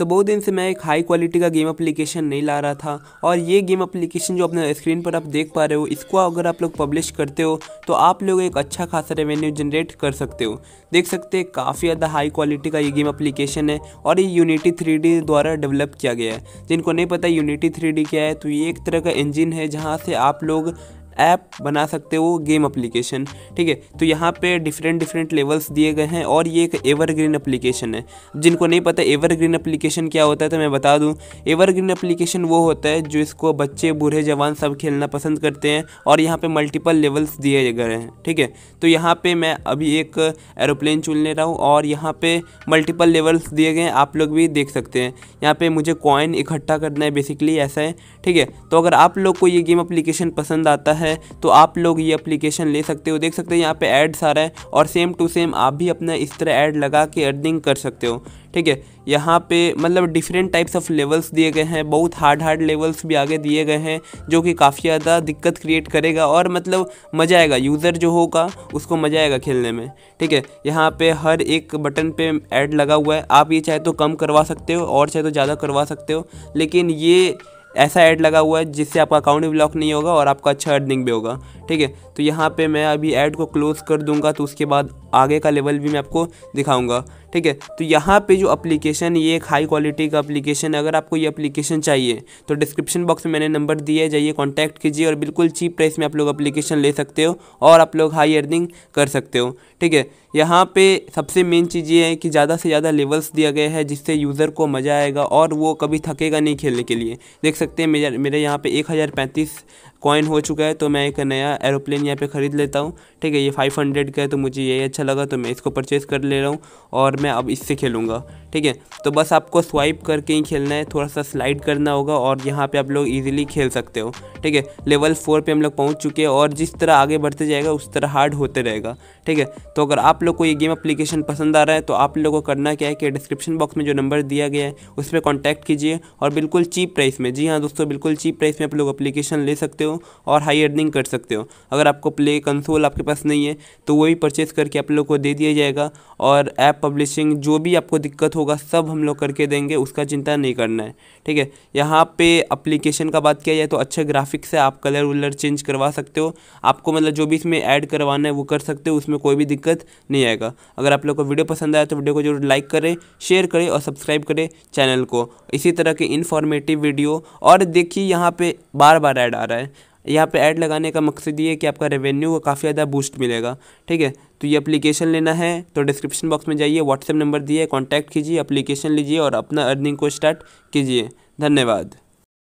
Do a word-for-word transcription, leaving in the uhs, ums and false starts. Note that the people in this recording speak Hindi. तो बहुत दिन से मैं एक हाई क्वालिटी का गेम एप्लीकेशन नहीं ला रहा था, और ये गेम एप्लीकेशन जो अपने स्क्रीन पर आप देख पा रहे हो, इसको अगर आप लोग पब्लिश करते हो तो आप लोग एक अच्छा खासा रेवेन्यू जनरेट कर सकते हो। देख सकते हैं काफ़ी ज़्यादा हाई क्वालिटी का ये गेम एप्लीकेशन है और ये यूनिटी थ्री डी द्वारा डेवलप किया गया है। जिनको नहीं पता यूनिटी थ्री डी क्या है, तो ये एक तरह का इंजन है जहाँ से आप लोग ऐप बना सकते हो, गेम एप्लीकेशन। ठीक है, तो यहाँ पे डिफरेंट डिफरेंट लेवल्स दिए गए हैं और ये एक एवरग्रीन एप्लीकेशन है। जिनको नहीं पता एवरग्रीन एप्लीकेशन क्या होता है तो मैं बता दूँ, एवरग्रीन एप्लीकेशन वो होता है जो इसको बच्चे बूढ़े जवान सब खेलना पसंद करते हैं, और यहाँ पे मल्टीपल लेवल्स दिए गए हैं। ठीक है, तो यहाँ पर मैं अभी एक एरोप्लेन चुन ले रहा हूँ और यहाँ पर मल्टीपल लेवल्स दिए गए हैं, आप लोग भी देख सकते हैं। यहाँ पर मुझे कॉइन इकट्ठा करना है, बेसिकली ऐसा है। ठीक है, तो अगर आप लोग को ये गेम एप्लीकेशन पसंद आता है तो आप लोग ये एप्लीकेशन ले सकते हो। देख सकते हैं यहाँ पे एड्स आ रहा है और सेम टू सेम आप भी अपना इस तरह ऐड लगा के अर्निंग कर सकते हो। ठीक है, यहाँ पे मतलब डिफरेंट टाइप्स ऑफ लेवल्स दिए गए हैं, बहुत हार्ड हार्ड लेवल्स भी आगे दिए गए हैं जो कि काफ़ी ज़्यादा दिक्कत क्रिएट करेगा, और मतलब मज़ा आएगा, यूज़र जो होगा उसको मज़ा आएगा खेलने में। ठीक है, यहाँ पे हर एक बटन पे ऐड लगा हुआ है, आप ये चाहे तो कम करवा सकते हो और चाहे तो ज़्यादा करवा सकते हो, लेकिन ये ऐसा ऐड लगा हुआ है जिससे आपका अकाउंट भी ब्लॉक नहीं होगा और आपका अच्छा अर्निंग भी होगा। ठीक है, तो यहाँ पे मैं अभी ऐड को क्लोज़ कर दूंगा, तो उसके बाद आगे का लेवल भी मैं आपको दिखाऊंगा। ठीक है, तो यहाँ पे जो एप्लीकेशन, ये एक हाई क्वालिटी का एप्लीकेशन है। अगर आपको ये एप्लीकेशन चाहिए तो डिस्क्रिप्शन बॉक्स में मैंने नंबर दिया है, जाइए कॉन्टैक्ट कीजिए और बिल्कुल चीप प्राइस में आप लोग एप्लीकेशन ले सकते हो और आप लोग हाई अर्निंग कर सकते हो। ठीक है, यहाँ पे सबसे मेन चीज़ ये है कि ज़्यादा से ज़्यादा लेवल्स दिया गया है जिससे यूज़र को मज़ा आएगा और वो कभी थकेगा नहीं खेलने के लिए। देख सकते हैं मेरा मेरे यहाँ पे एक हज़ार पैंतीस कॉइन हो चुका है, तो मैं एक नया एरोप्लेन यहाँ पे ख़रीद लेता हूँ। ठीक है, ये फाइव हंड्रेड का है, तो मुझे ये अच्छा लगा तो मैं इसको परचेज़ कर ले रहा हूँ और मैं अब इससे खेलूँगा। ठीक है, तो बस आपको स्वाइप करके ही खेलना है, थोड़ा सा स्लाइड करना होगा और यहाँ पे आप लोग इजीली खेल सकते हो। ठीक है, लेवल फोर पे हम लोग पहुँच चुके हैं और जिस तरह आगे बढ़ते जाएगा उस तरह हार्ड होते रहेगा। ठीक है, तो अगर आप लोग को ये गेम एप्लीकेशन पसंद आ रहा है तो आप लोगों को करना क्या है कि डिस्क्रिप्शन बॉक्स में जो नंबर दिया गया है उस पर कॉन्टैक्ट कीजिए और बिल्कुल चीप प्राइस में, जी हाँ दोस्तों, बिल्कुल चीप प्राइस में आप लोग एप्लीकेशन ले सकते हो और हाई अर्निंग कर सकते हो। अगर आपको प्ले कंसोल आपके पास नहीं है तो वही परचेज करके आप लोग को दे दिया जाएगा, और ऐप पब्लिशिंग जो भी आपको दिक्कत होगा सब हम लोग करके देंगे, उसका चिंता नहीं करना है। ठीक है, यहाँ पे एप्लीकेशन का बात किया जाए तो अच्छे ग्राफिक्स है, आप कलर वलर चेंज करवा सकते हो, आपको मतलब जो भी इसमें ऐड करवाना है वो कर सकते हो, उसमें कोई भी दिक्कत नहीं आएगा। अगर आप लोग को वीडियो पसंद आया तो वीडियो को जरूर लाइक करें, शेयर करें और सब्सक्राइब करें चैनल को, इसी तरह के इन्फॉर्मेटिव वीडियो। और देखिए यहाँ पर बार बार ऐड आ रहा है, यहाँ पे ऐड लगाने का मकसद ये है कि आपका रेवेन्यू को काफ़ी ज़्यादा बूस्ट मिलेगा। ठीक है, तो ये एप्लीकेशन लेना है तो डिस्क्रिप्शन बॉक्स में जाइए, व्हाट्सएप नंबर दिए, कांटेक्ट कीजिए, एप्लीकेशन लीजिए और अपना अर्निंग को स्टार्ट कीजिए। धन्यवाद।